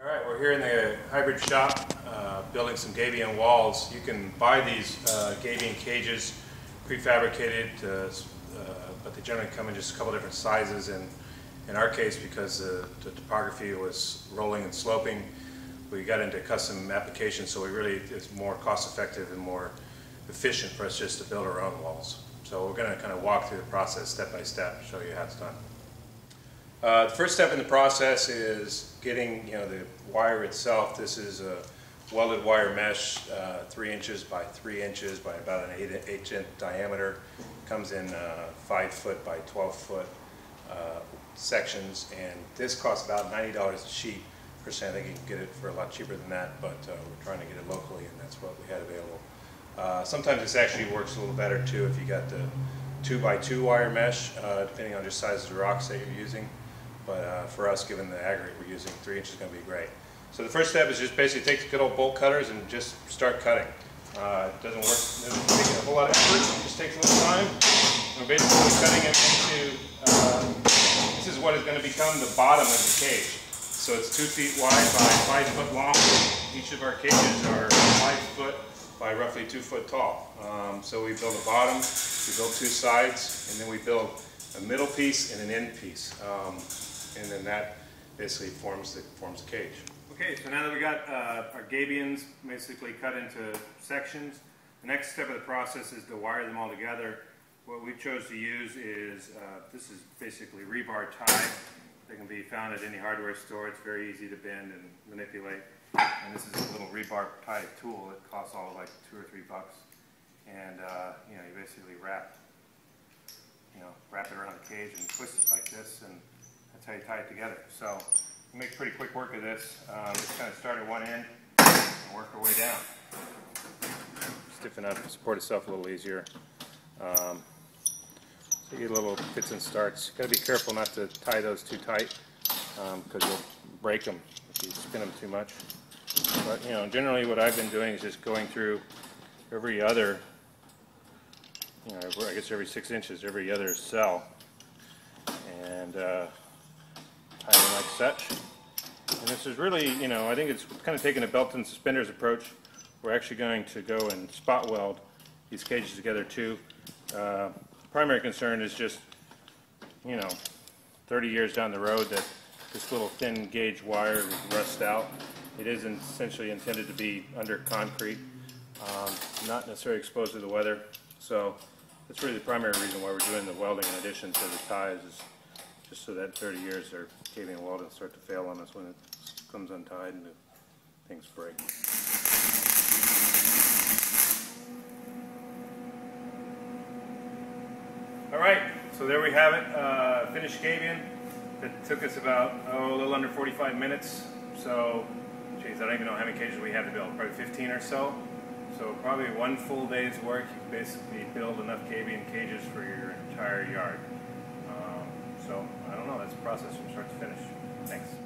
All right, we're here in the hybrid shop building some Gabion walls. You can buy these Gabion cages prefabricated, but they generally come in just a couple different sizes. And in our case, because the topography was rolling and sloping, we got into custom applications, so it's more cost effective and more efficient for us just to build our own walls. So we're going to kind of walk through the process step by step and show you how it's done. The first step in the process is getting the wire itself. This is a welded wire mesh, 3 inches by 3 inches by about an 8-inch diameter. Comes in 5 foot by 12 foot sections, and this costs about $90 a sheet. Personally, I think you can get it for a lot cheaper than that, but we're trying to get it locally, and that's what we had available. Sometimes this actually works a little better too if you got the 2x2 wire mesh, depending on just size of the rocks that you're using. But for us, given the aggregate we're using, 3 inches is going to be great. So the first step is just basically take the good old bolt cutters and just start cutting. It doesn't take a whole lot of effort, it just takes a little time. We're basically cutting it into, this is what is going to become the bottom of the cage. So it's 2 feet wide by 5 foot long. Each of our cages are 5 foot by roughly 2 foot tall. So we build a bottom, we build two sides, and then we build a middle piece and an end piece. And then that basically forms the cage. Okay, so now that we got our gabions basically cut into sections, the next step of the process is to wire them all together. What we chose to use is, this is basically rebar tie. They can be found at any hardware store. It's very easy to bend and manipulate. And this is a little rebar tie tool. It costs all of like $2 or $3. And you basically wrap it around the cage and twist it like this, and that's how you tie it together. So we make pretty quick work of this. Just kind of start at one end and work our way down. Stiffen up, support itself a little easier. So you get little fits and starts. Got to be careful not to tie those too tight, because you'll break them if you spin them too much. But generally what I've been doing is just going through every other, I guess every 6 inches, every other cell, and tie them like such. And this is really, I think it's kind of taking a belt and suspenders approach. We're actually going to go and spot weld these cages together too. Primary concern is just, 30 years down the road that this little thin gauge wire rusts out. It is essentially intended to be under concrete, not necessarily exposed to the weather. So that's really the primary reason why we're doing the welding in addition to the ties, is just so that 30 years their caving wall doesn't start to fail on us when it comes untied and things break. All right, so there we have it, finished gabion. That took us about, a little under 45 minutes. So, geez, I don't even know how many cages we had to build, probably 15 or so. So probably one full day's work, you can basically build enough gabion cages for your entire yard. So, I don't know, that's the process from start to finish. Thanks.